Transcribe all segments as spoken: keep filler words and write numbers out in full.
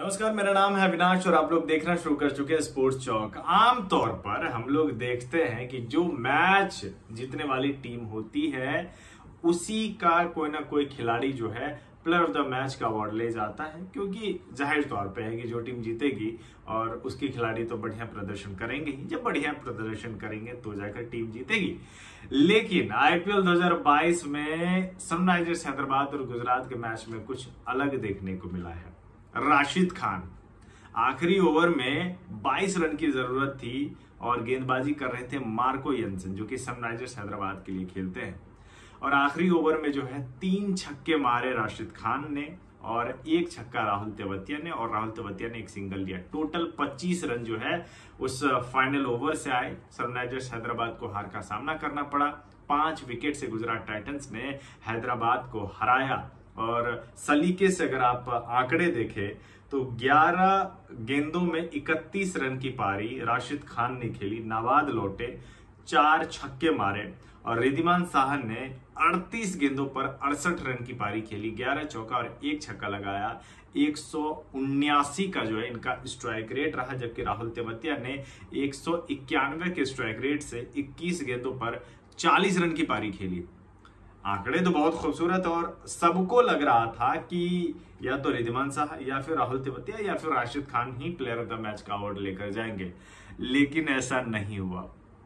नमस्कार, मेरा नाम है अविनाश और आप लोग देखना शुरू कर चुके हैं स्पोर्ट्स चौक। आमतौर पर हम लोग देखते हैं कि जो मैच जीतने वाली टीम होती है उसी का कोई ना कोई खिलाड़ी जो है प्लेयर ऑफ द मैच का अवार्ड ले जाता है, क्योंकि जाहिर तौर पे है कि जो टीम जीतेगी और उसके खिलाड़ी तो बढ़िया प्रदर्शन करेंगे ही। जब बढ़िया प्रदर्शन करेंगे तो जाकर टीम जीतेगी। लेकिन आई पी एल दो हज़ार बाईस में सनराइजर्स हैदराबाद और गुजरात के मैच में कुछ अलग देखने को मिला है। राशिद खान आखिरी ओवर में बाईस रन की जरूरत थी और गेंदबाजी कर रहे थे मार्को जैनसन, जो कि सनराइजर्स हैदराबाद के लिए खेलते हैं, और आखिरी ओवर में जो है तीन छक्के मारे राशिद खान ने और एक छक्का राहुल तेवतिया ने, और राहुल तेवतिया ने एक सिंगल लिया। टोटल पच्चीस रन जो है उस फाइनल ओवर से आए। सनराइजर्स हैदराबाद को हार का सामना करना पड़ा। पांच विकेट से गुजरात टाइटन्स ने हैदराबाद को हराया। और सलीके से अगर आप आंकड़े देखें तो ग्यारह गेंदों में इकतीस रन की पारी राशिद खान ने खेली। नाबाद लौटे, चार छक्के मारे, और रिधिमान साहन ने अड़तीस गेंदों पर अड़सठ रन की पारी खेली, ग्यारह चौका और एक छक्का लगाया। एक सौ उन्यासी का जो है इनका स्ट्राइक रेट रहा, जबकि राहुल तेवतिया ने एक सौ इक्यानवे के स्ट्राइक रेट से इक्कीस गेंदों पर चालीस रन की पारी खेली। आंकड़े तो बहुत खूबसूरत, और सबको लग रहा था कि या तो रिधिमान साहब या फिर राहुल तेवतिया या फिर राशिद खान ही प्लेयर ऑफ द मैच का अवार्ड लेकर जाएंगे, लेकिन ऐसा नहीं हुआ।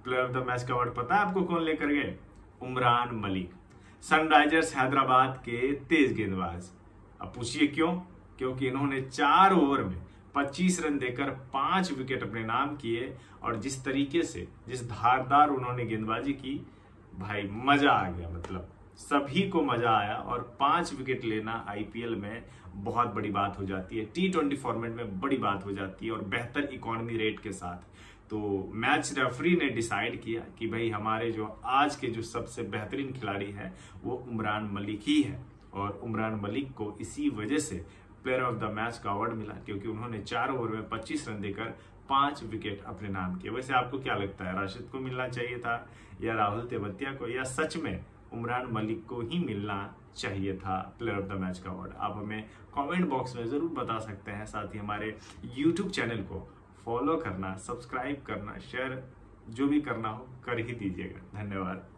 प्लेयर ऑफ द मैच का अवार्ड पता है आपको कौन लेकर गए? उमरान मलिक, सनराइजर्स हैदराबाद के तेज गेंदबाज। अब पूछिए क्यों? क्योंकि इन्होंने चार ओवर में पच्चीस रन देकर पांच विकेट अपने नाम किए, और जिस तरीके से जिस धारदार उन्होंने गेंदबाजी की, भाई मजा आ गया। मतलब सभी को मजा आया, और पांच विकेट लेना आई पी एल में बहुत बड़ी बात हो जाती है, टी ट्वेंटी फॉर्मेट में बड़ी बात हो जाती है, और बेहतर इकोनॉमी रेट के साथ। तो मैच रेफरी ने डिसाइड किया कि भाई हमारे जो आज के जो सबसे बेहतरीन खिलाड़ी हैं वो उमरान मलिक ही है, और उमरान मलिक को इसी वजह से प्लेयर ऑफ द मैच का अवार्ड मिला, क्योंकि उन्होंने चार ओवर में पच्चीस रन देकर पांच विकेट अपने नाम किए। वैसे आपको क्या लगता है, राशिद को मिलना चाहिए था या राहुल तेवतिया को, या सच में उमरान मलिक को ही मिलना चाहिए था प्लेयर ऑफ द मैच का अवार्ड? आप हमें कमेंट बॉक्स में ज़रूर बता सकते हैं। साथ ही हमारे यूट्यूब चैनल को फॉलो करना, सब्सक्राइब करना, शेयर जो भी करना हो कर ही दीजिएगा। धन्यवाद।